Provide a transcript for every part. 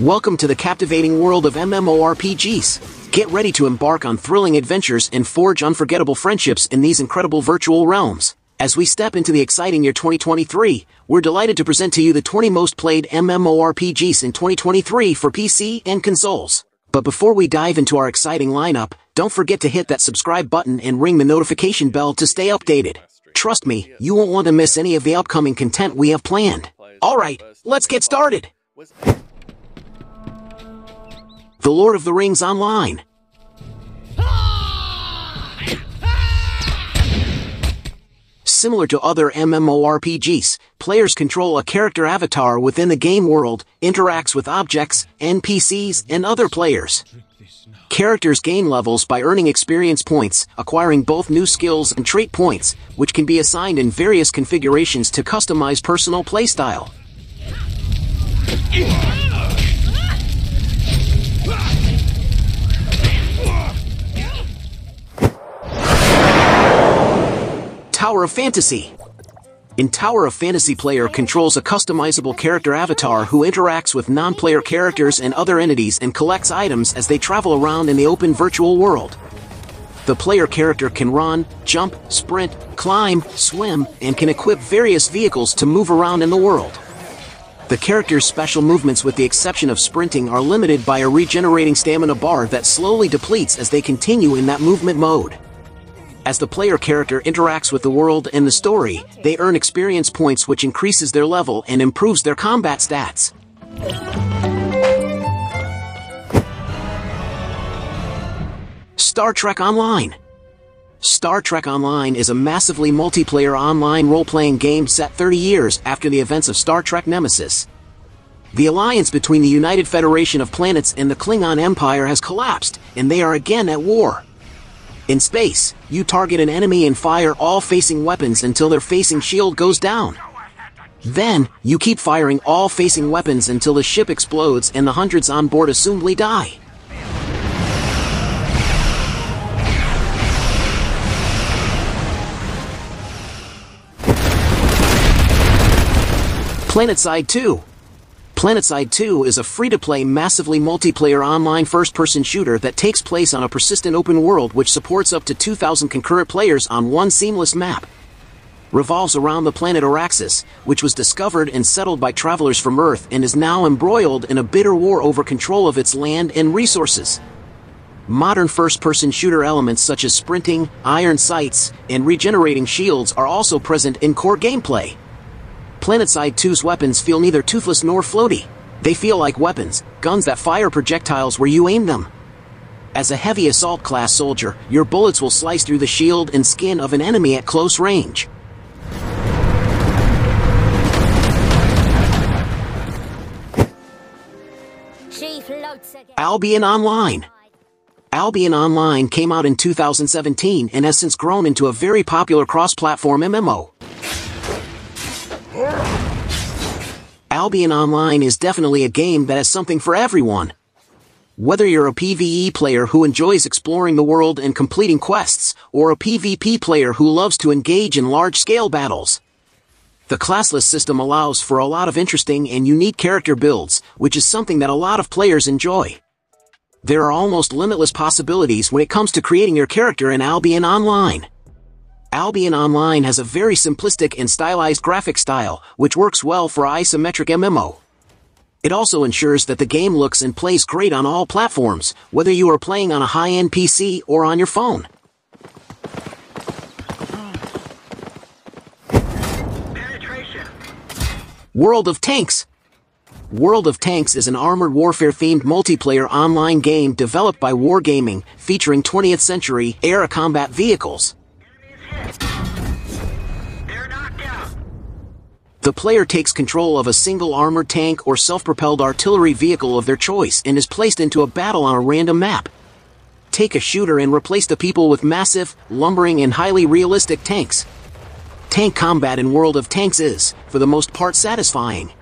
Welcome to the captivating world of MMORPGs. Get ready to embark on thrilling adventures and forge unforgettable friendships in these incredible virtual realms. As we step into the exciting year 2023, we're delighted to present to you the 20 most played MMORPGs in 2023 for PC and consoles. But before we dive into our exciting lineup, don't forget to hit that subscribe button and ring the notification bell to stay updated. Trust me, you won't want to miss any of the upcoming content we have planned. Alright, let's get started! The Lord of the Rings Online. Similar to other MMORPGs, players control a character avatar within the game world, interacts with objects, NPCs, and other players. Characters gain levels by earning experience points, acquiring both new skills and trait points, which can be assigned in various configurations to customize personal playstyle. Tower of Fantasy. In Tower of Fantasy, player controls a customizable character avatar who interacts with non-player characters and other entities and collects items as they travel around in the open virtual world. The player character can run, jump, sprint, climb, swim, and can equip various vehicles to move around in the world. The character's special movements, with the exception of sprinting, are limited by a regenerating stamina bar that slowly depletes as they continue in that movement mode. As the player character interacts with the world and the story, they earn experience points, which increases their level and improves their combat stats. Star Trek Online. Star Trek Online is a massively multiplayer online role-playing game set 30 years after the events of Star Trek Nemesis. The alliance between the United Federation of Planets and the Klingon Empire has collapsed, and they are again at war. In space, you target an enemy and fire all facing weapons until their facing shield goes down. Then, you keep firing all facing weapons until the ship explodes and the hundreds on board assumably die. Planetside 2. Planetside 2 is a free-to-play, massively multiplayer online first-person shooter that takes place on a persistent open world which supports up to 2,000 concurrent players on one seamless map. Revolves around the planet Auraxis, which was discovered and settled by travelers from Earth and is now embroiled in a bitter war over control of its land and resources. Modern first-person shooter elements such as sprinting, iron sights, and regenerating shields are also present in core gameplay. Planetside 2's weapons feel neither toothless nor floaty. They feel like weapons, guns that fire projectiles where you aim them. As a heavy assault class soldier, your bullets will slice through the shield and skin of an enemy at close range. Albion Online. Albion Online came out in 2017 and has since grown into a very popular cross-platform MMO. Albion Online is definitely a game that has something for everyone. Whether you're a PvE player who enjoys exploring the world and completing quests, or a PvP player who loves to engage in large-scale battles. The classless system allows for a lot of interesting and unique character builds, which is something that a lot of players enjoy. There are almost limitless possibilities when it comes to creating your character in Albion Online. Albion Online has a very simplistic and stylized graphic style, which works well for isometric MMO. It also ensures that the game looks and plays great on all platforms, whether you are playing on a high-end PC or on your phone. World of Tanks. World of Tanks is an armored warfare-themed multiplayer online game developed by Wargaming, featuring 20th-century era combat vehicles. The player takes control of a single armored tank or self-propelled artillery vehicle of their choice and is placed into a battle on a random map. Take a shooter and replace the people with massive, lumbering and highly realistic tanks. Tank combat in World of Tanks is, for the most part, satisfying.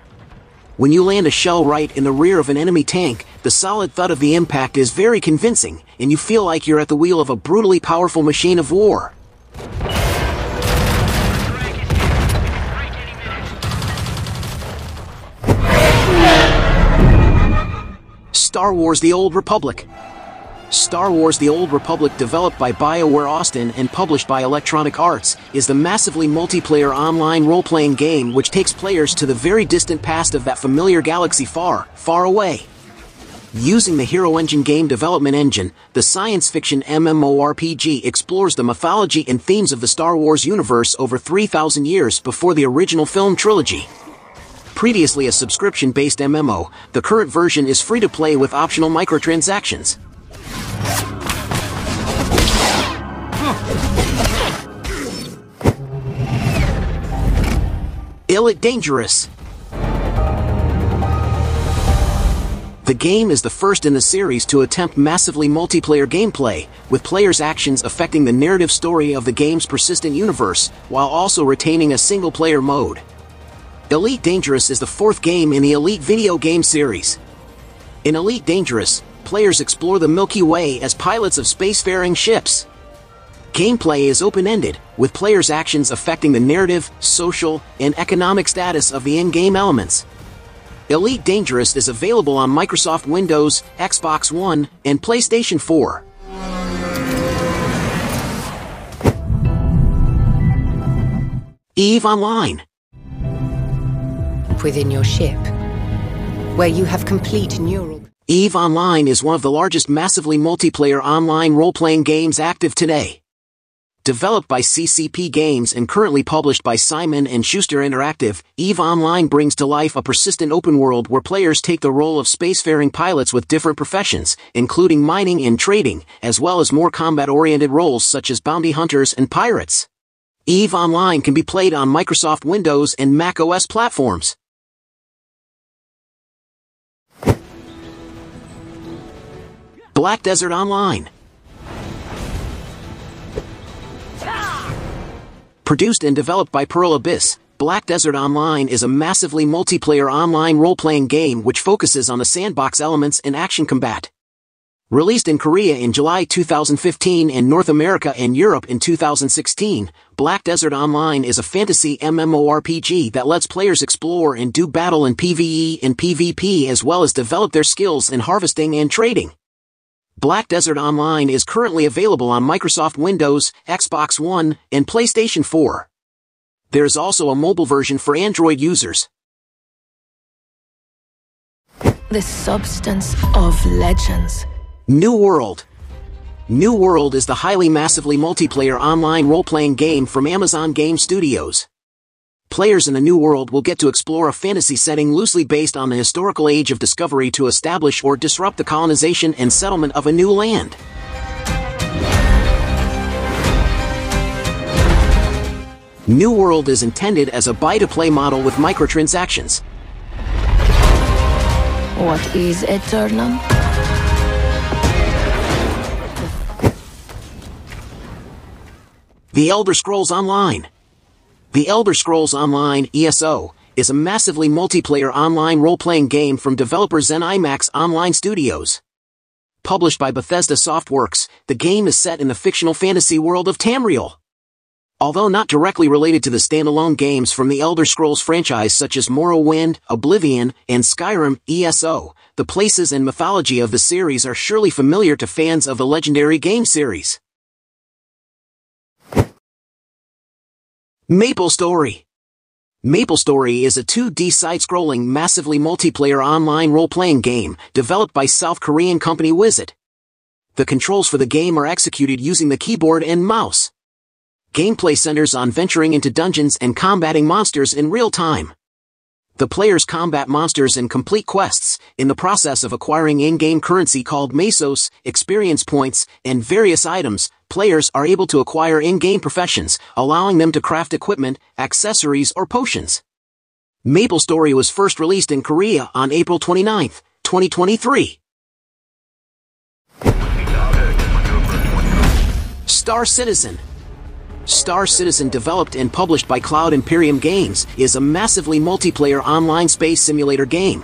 When you land a shell right in the rear of an enemy tank, the solid thud of the impact is very convincing, and you feel like you're at the wheel of a brutally powerful machine of war. Star Wars: The Old Republic. Star Wars: The Old Republic, developed by BioWare Austin and published by Electronic Arts, is the massively multiplayer online role-playing game which takes players to the very distant past of that familiar galaxy far, far away. Using the Hero Engine game development engine, the science fiction MMORPG explores the mythology and themes of the Star Wars universe over 3,000 years before the original film trilogy. Previously a subscription-based MMO, the current version is free to play with optional microtransactions. Elite Dangerous. The game is the first in the series to attempt massively multiplayer gameplay, with players' actions affecting the narrative story of the game's persistent universe, while also retaining a single-player mode. Elite Dangerous is the fourth game in the Elite video game series. In Elite Dangerous, players explore the Milky Way as pilots of spacefaring ships. Gameplay is open-ended, with players' actions affecting the narrative, social, and economic status of the in-game elements. Elite Dangerous is available on Microsoft Windows, Xbox One, and PlayStation 4. EVE Online. Within your ship, where you have complete neural... EVE Online is one of the largest massively multiplayer online role-playing games active today. Developed by CCP Games and currently published by Simon & Schuster Interactive, EVE Online brings to life a persistent open world where players take the role of spacefaring pilots with different professions, including mining and trading, as well as more combat-oriented roles such as bounty hunters and pirates. EVE Online can be played on Microsoft Windows and Mac OS platforms. Black Desert Online. Produced and developed by Pearl Abyss, Black Desert Online is a massively multiplayer online role-playing game which focuses on the sandbox elements and action combat. Released in Korea in July 2015 and North America and Europe in 2016, Black Desert Online is a fantasy MMORPG that lets players explore and do battle in PvE and PvP, as well as develop their skills in harvesting and trading. Black Desert Online is currently available on Microsoft Windows, Xbox One, and PlayStation 4. There is also a mobile version for Android users. The substance of legends. New World. New World is the highly massively multiplayer online role-playing game from Amazon Game Studios. Players in the New World will get to explore a fantasy setting loosely based on the historical Age of Discovery to establish or disrupt the colonization and settlement of a new land. New World is intended as a buy-to-play model with microtransactions. What is Eternum? The Elder Scrolls Online. The Elder Scrolls Online (ESO) is a massively multiplayer online role-playing game from developer Zen IMAX Online Studios. Published by Bethesda Softworks, the game is set in the fictional fantasy world of Tamriel. Although not directly related to the standalone games from the Elder Scrolls franchise such as Morrowind, Oblivion, and Skyrim, ESO, the places and mythology of the series are surely familiar to fans of the legendary game series. MapleStory. MapleStory is a 2D side-scrolling massively multiplayer online role-playing game developed by South Korean company Wizit. The controls for the game are executed using the keyboard and mouse. Gameplay centers on venturing into dungeons and combating monsters in real time. The players combat monsters and complete quests, in the process of acquiring in-game currency called mesos, experience points, and various items. Players are able to acquire in-game professions, allowing them to craft equipment, accessories, or potions. MapleStory was first released in Korea on April 29, 2023. Star Citizen. Star Citizen, developed and published by Cloud Imperium Games, is a massively multiplayer online space simulator game.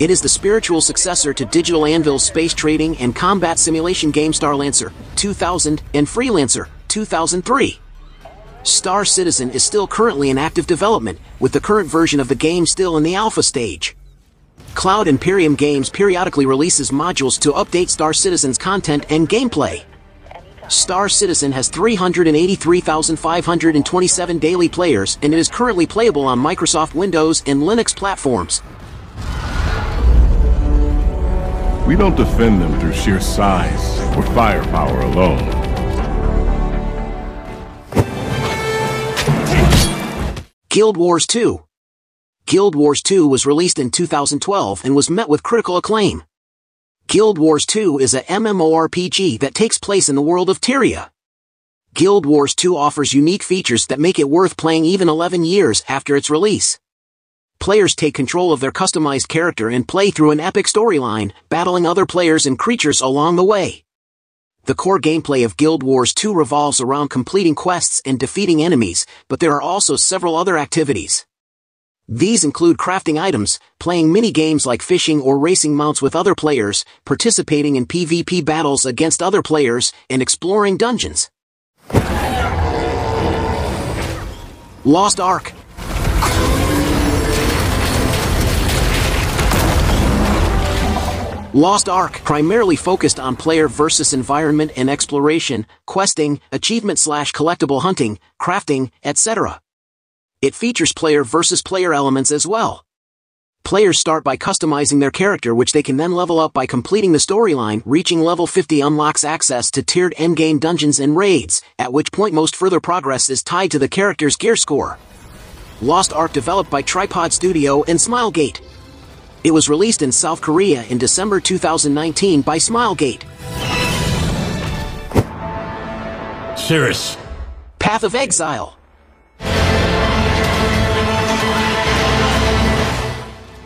It is the spiritual successor to Digital Anvil's space trading and combat simulation game Starlancer 2000 and Freelancer 2003. Star Citizen is still currently in active development, with the current version of the game still in the alpha stage. Cloud Imperium Games periodically releases modules to update Star Citizen's content and gameplay. Star Citizen has 383,527 daily players, and it is currently playable on Microsoft Windows and Linux platforms. We don't defend them through sheer size or firepower alone. Guild Wars 2. Guild Wars 2 was released in 2012 and was met with critical acclaim. Guild Wars 2 is a MMORPG that takes place in the world of Tyria. Guild Wars 2 offers unique features that make it worth playing even 11 years after its release. Players take control of their customized character and play through an epic storyline, battling other players and creatures along the way. The core gameplay of Guild Wars 2 revolves around completing quests and defeating enemies, but there are also several other activities. These include crafting items, playing mini-games like fishing or racing mounts with other players, participating in PvP battles against other players, and exploring dungeons. Lost Ark. Lost Ark primarily focused on player versus environment and exploration, questing, achievement/collectible hunting, crafting, etc. It features player versus player elements as well. Players start by customizing their character, which they can then level up by completing the storyline. Reaching level 50 unlocks access to tiered endgame dungeons and raids, at which point most further progress is tied to the character's gear score. Lost Ark developed by Tripod Studio and Smilegate. It was released in South Korea in December 2019 by Smilegate. Serious. Path of Exile.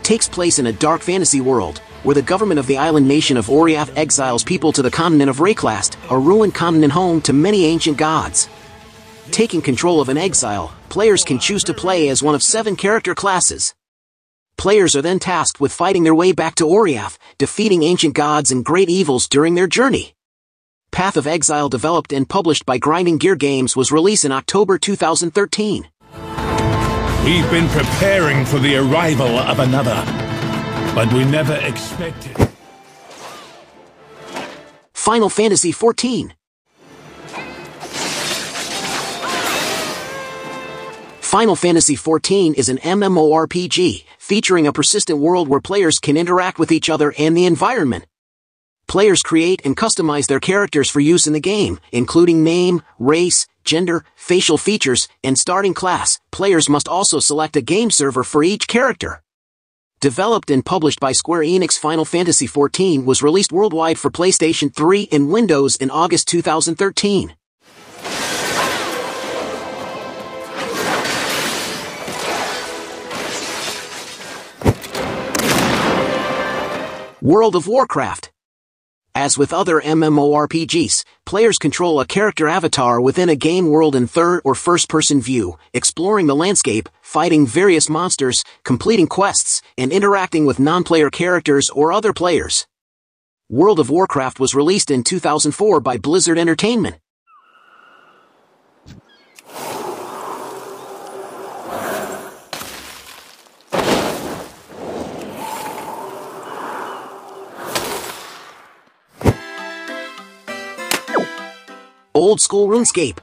Takes place in a dark fantasy world, where the government of the island nation of Oriath exiles people to the continent of Rayclast, a ruined continent home to many ancient gods. Taking control of an exile, players can choose to play as one of 7 character classes. Players are then tasked with fighting their way back to Oriath, defeating ancient gods and great evils during their journey. Path of Exile, developed and published by Grinding Gear Games, was released in October 2013. We've been preparing for the arrival of another, but we never expected. Final Fantasy XIV. Final Fantasy XIV is an MMORPG, featuring a persistent world where players can interact with each other and the environment. Players create and customize their characters for use in the game, including name, race, gender, facial features, and starting class. Players must also select a game server for each character. Developed and published by Square Enix, Final Fantasy XIV was released worldwide for PlayStation 3 and Windows in August 2013. World of Warcraft. As with other MMORPGs, players control a character avatar within a game world in third or first-person view, exploring the landscape, fighting various monsters, completing quests, and interacting with non-player characters or other players. World of Warcraft was released in 2004 by Blizzard Entertainment. Old School RuneScape.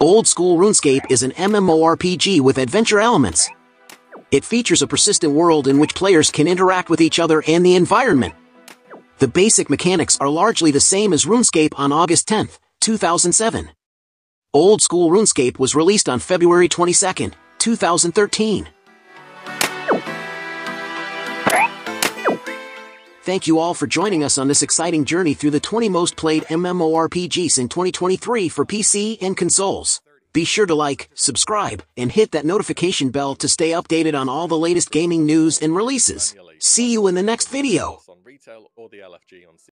Old School RuneScape is an MMORPG with adventure elements. It features a persistent world in which players can interact with each other and the environment. The basic mechanics are largely the same as RuneScape on August 10, 2007. Old School RuneScape was released on February 22, 2013. Thank you all for joining us on this exciting journey through the 20 most played MMORPGs in 2023 for PC and consoles. Be sure to like, subscribe, and hit that notification bell to stay updated on all the latest gaming news and releases. See you in the next video.